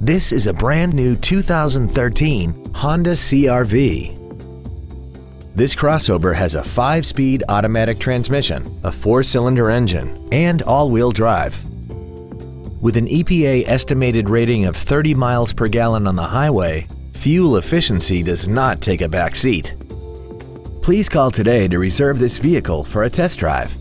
This is a brand new 2013 Honda CR-V. This crossover has a 5-speed automatic transmission, a 4-cylinder engine, and all-wheel drive. With an EPA estimated rating of 30 miles per gallon on the highway, fuel efficiency does not take a back seat. Please call today to reserve this vehicle for a test drive.